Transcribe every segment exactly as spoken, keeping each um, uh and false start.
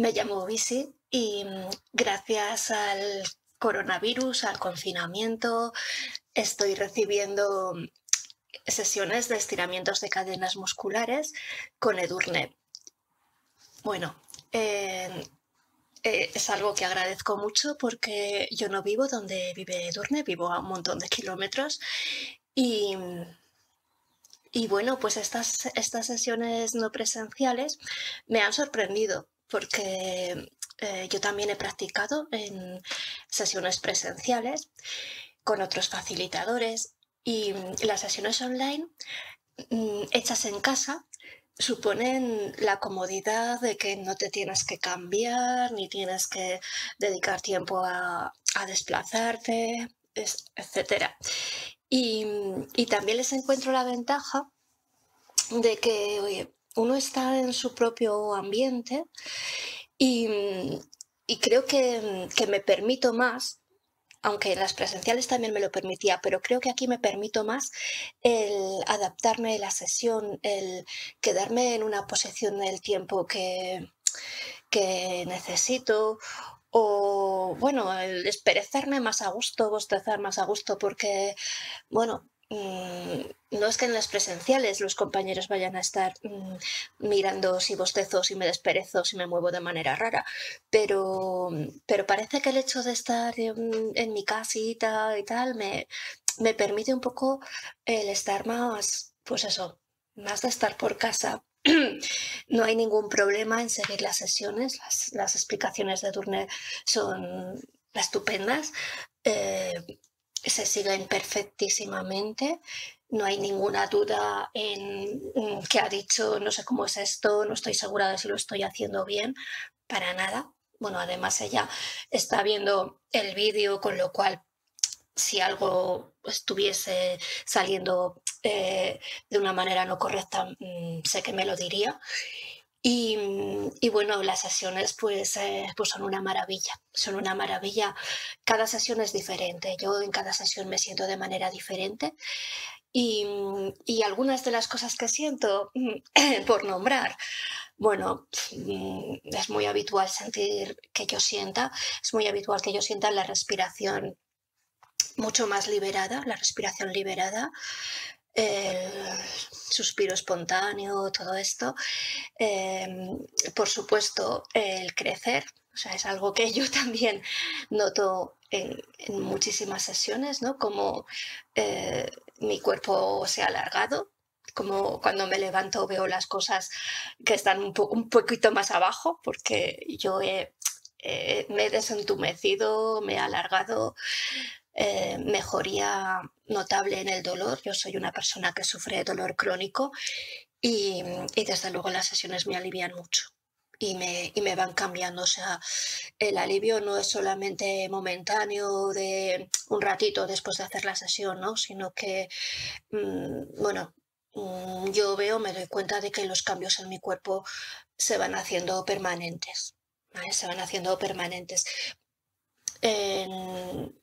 Me llamo Visi y gracias al coronavirus, al confinamiento, estoy recibiendo sesiones de estiramientos de cadenas musculares con Edurne. Bueno, eh, eh, es algo que agradezco mucho porque yo no vivo donde vive Edurne, vivo a un montón de kilómetros y... Y bueno, pues estas, estas sesiones no presenciales me han sorprendido porque eh, yo también he practicado en sesiones presenciales con otros facilitadores y las sesiones online mmm, hechas en casa suponen la comodidad de que no te tienes que cambiar ni tienes que dedicar tiempo a, a desplazarte, etcétera. Y, y también les encuentro la ventaja de que oye, uno está en su propio ambiente y, y creo que, que me permito más, aunque en las presenciales también me lo permitía, pero creo que aquí me permito más el adaptarme a la sesión, el quedarme en una posición del tiempo que, que necesito. O, bueno, el desperezarme más a gusto, bostezar más a gusto, porque, bueno, mmm, no es que en las presenciales los compañeros vayan a estar mmm, mirando si bostezo, si me desperezo, si me muevo de manera rara, pero, pero parece que el hecho de estar en, en mi casita y tal me, me permite un poco el estar más, pues eso, más de estar por casa. No hay ningún problema en seguir las sesiones, las, las explicaciones de Edurne son estupendas, eh, se siguen perfectísimamente, no hay ninguna duda en, en que ha dicho no sé cómo es esto, no estoy segura de si lo estoy haciendo bien, para nada. Bueno, además ella está viendo el vídeo, con lo cual si algo estuviese saliendo eh, de una manera no correcta, mmm, sé que me lo diría. Y, y bueno, las sesiones pues, eh, pues son una maravilla, son una maravilla. Cada sesión es diferente, yo en cada sesión me siento de manera diferente. Y, y algunas de las cosas que siento, por nombrar, bueno, es muy habitual sentir que yo sienta, es muy habitual que yo sienta la respiración mucho más liberada, la respiración liberada, el suspiro espontáneo, todo esto. Eh, por supuesto, el crecer, o sea, es algo que yo también noto en, en muchísimas sesiones, ¿no? Como eh, mi cuerpo se ha alargado, como cuando me levanto veo las cosas que están un, po un poquito más abajo, porque yo he, eh, me he desentumecido, me he alargado. Eh, mejoría notable en el dolor. Yo soy una persona que sufre de dolor crónico y, y desde luego las sesiones me alivian mucho y me, y me van cambiando. O sea, el alivio no es solamente momentáneo de un ratito después de hacer la sesión, ¿no? Sino que, mmm, bueno, mmm, yo veo, me doy cuenta de que los cambios en mi cuerpo se van haciendo permanentes, ¿vale? Se van haciendo permanentes. En...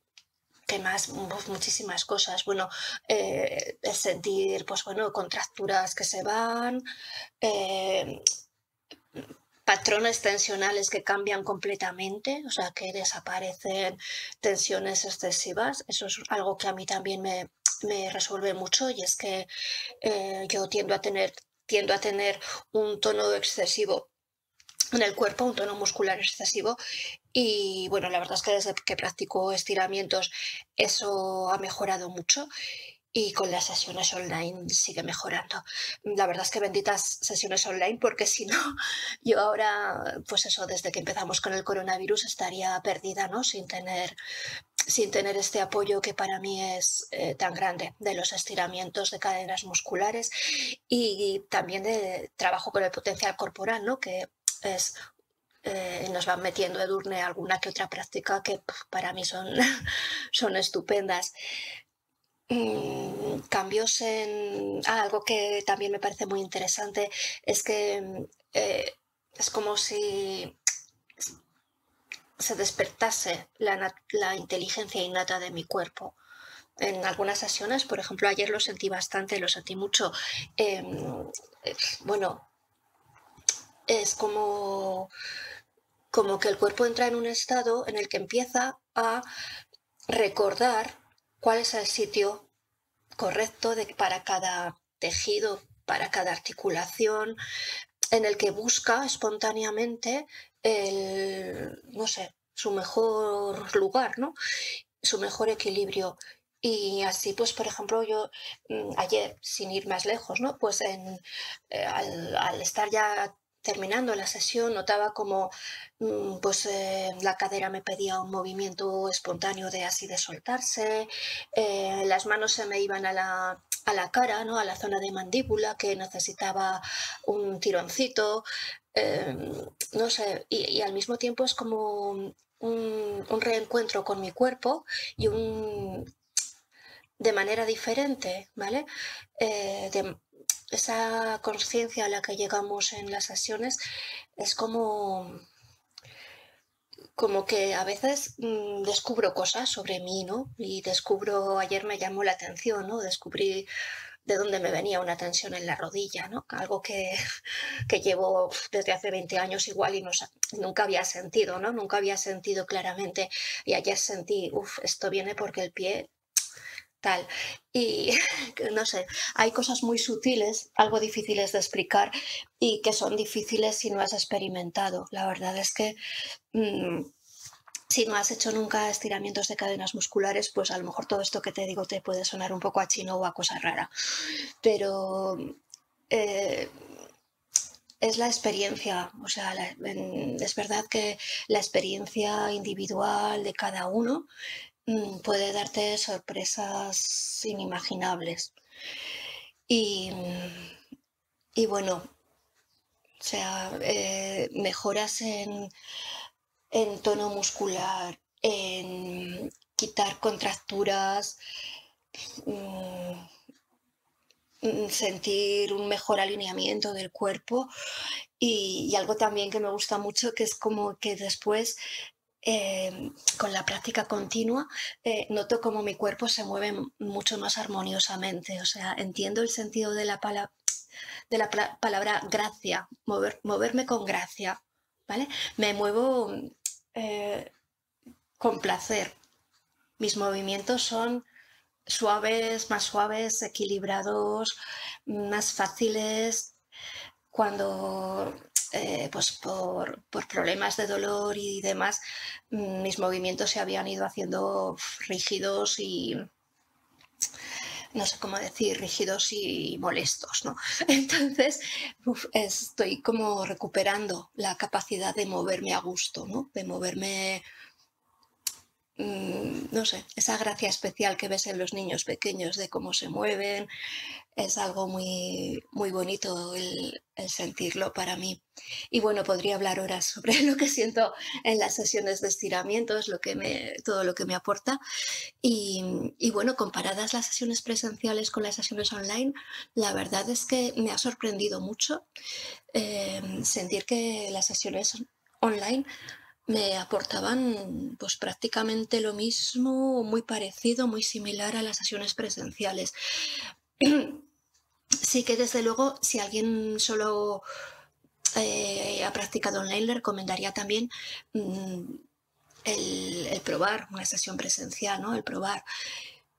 ¿Qué más? Pues muchísimas cosas. Bueno, eh, sentir, pues bueno, contracturas que se van, eh, patrones tensionales que cambian completamente, o sea, que desaparecen tensiones excesivas. Eso es algo que a mí también me, me resuelve mucho y es que eh, yo tiendo a tener, tiendo a tener un tono excesivo en el cuerpo, un tono muscular excesivo y bueno, la verdad es que desde que practico estiramientos eso ha mejorado mucho y con las sesiones online sigue mejorando. La verdad es que benditas sesiones online porque si no, yo ahora, pues eso, desde que empezamos con el coronavirus estaría perdida, ¿no? Sin tener, sin tener este apoyo que para mí es eh, tan grande, de los estiramientos de cadenas musculares y, y también de trabajo con el potencial corporal, ¿no? Que es, eh, nos van metiendo Edurne alguna que otra práctica que para mí son, son estupendas. Mm, cambios en... Ah, algo que también me parece muy interesante es que eh, es como si se despertase la, la inteligencia innata de mi cuerpo. En algunas sesiones, por ejemplo, ayer lo sentí bastante, lo sentí mucho. Eh, bueno... Es como como que el cuerpo entra en un estado en el que empieza a recordar cuál es el sitio correcto de, para cada tejido, para cada articulación, en el que busca espontáneamente el, no sé, su mejor lugar, ¿no? Su mejor equilibrio. Y así, pues, por ejemplo, yo ayer, sin ir más lejos, ¿no? Pues en, eh, al, al estar ya terminando la sesión, notaba como pues, eh, la cadera me pedía un movimiento espontáneo de así de soltarse, eh, las manos se me iban a la, a la cara, ¿no? A la zona de mandíbula, que necesitaba un tironcito, eh, no sé, y, y al mismo tiempo es como un, un reencuentro con mi cuerpo y un... de manera diferente, ¿vale? Eh, de esa conciencia a la que llegamos en las sesiones es como, como que a veces mmm, descubro cosas sobre mí, ¿no? Y descubro, ayer me llamó la atención, ¿no? Descubrí de dónde me venía una tensión en la rodilla, ¿no? Algo que, que llevo desde hace veinte años igual y no, nunca había sentido, ¿no? Nunca había sentido claramente. Y ayer sentí, uff, esto viene porque el pie... tal. Y no sé, hay cosas muy sutiles, algo difíciles de explicar y que son difíciles si no has experimentado. La verdad es que mmm, si no has hecho nunca estiramientos de cadenas musculares, pues a lo mejor todo esto que te digo te puede sonar un poco a chino o a cosa rara. Pero eh, es la experiencia, o sea, la, en, es verdad que la experiencia individual de cada uno puede darte sorpresas inimaginables. Y, y bueno, o sea, eh, mejoras en, en tono muscular, en quitar contracturas, mm, sentir un mejor alineamiento del cuerpo y, y algo también que me gusta mucho, que es como que después... Eh, con la práctica continua eh, noto como mi cuerpo se mueve mucho más armoniosamente, o sea, entiendo el sentido de la, pala de la palabra gracia, mover moverme con gracia, ¿vale? Me muevo eh, con placer, mis movimientos son suaves, más suaves, equilibrados, más fáciles. Cuando... Eh, pues por, por problemas de dolor y demás, mis movimientos se habían ido haciendo rígidos y, no sé cómo decir, rígidos y molestos, ¿no? Entonces, uf, estoy como recuperando la capacidad de moverme a gusto, ¿no? De moverme, mmm, no sé, esa gracia especial que ves en los niños pequeños de cómo se mueven, es algo muy, muy bonito el... el sentirlo para mí. Y bueno, podría hablar horas sobre lo que siento en las sesiones de estiramientos, lo que me, todo lo que me aporta. Y, y bueno, comparadas las sesiones presenciales con las sesiones online, la verdad es que me ha sorprendido mucho eh, sentir que las sesiones online me aportaban pues prácticamente lo mismo, muy parecido, muy similar a las sesiones presenciales. Sí que desde luego, si alguien solo eh, ha practicado online, le recomendaría también mmm, el, el probar una sesión presencial, ¿no? El probar.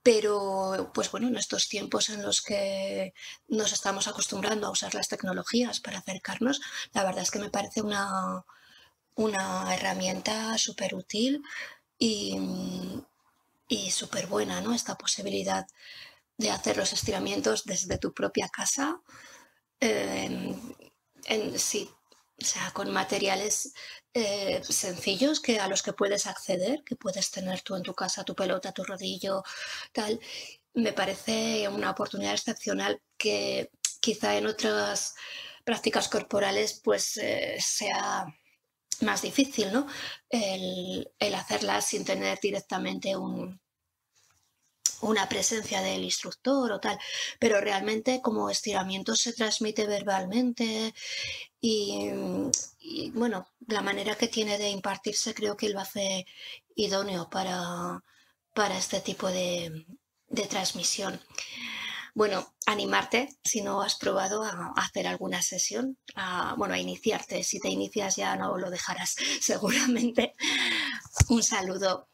Pero, pues bueno, en estos tiempos en los que nos estamos acostumbrando a usar las tecnologías para acercarnos, la verdad es que me parece una, una herramienta súper útil y, y súper buena, ¿no? Esta posibilidad de hacer los estiramientos desde tu propia casa, eh, en, sí, o sea, con materiales eh, sencillos que, a los que puedes acceder, que puedes tener tú en tu casa, tu pelota, tu rodillo, tal. Me parece una oportunidad excepcional que quizá en otras prácticas corporales pues eh, sea más difícil, ¿no? El, el hacerlas sin tener directamente un... una presencia del instructor o tal, pero realmente como estiramiento se transmite verbalmente y, y bueno, la manera que tiene de impartirse creo que lo hace idóneo para, para este tipo de, de transmisión. Bueno, animarte si no has probado a hacer alguna sesión, a, bueno, a iniciarte. Si te inicias ya no lo dejarás seguramente. Un saludo.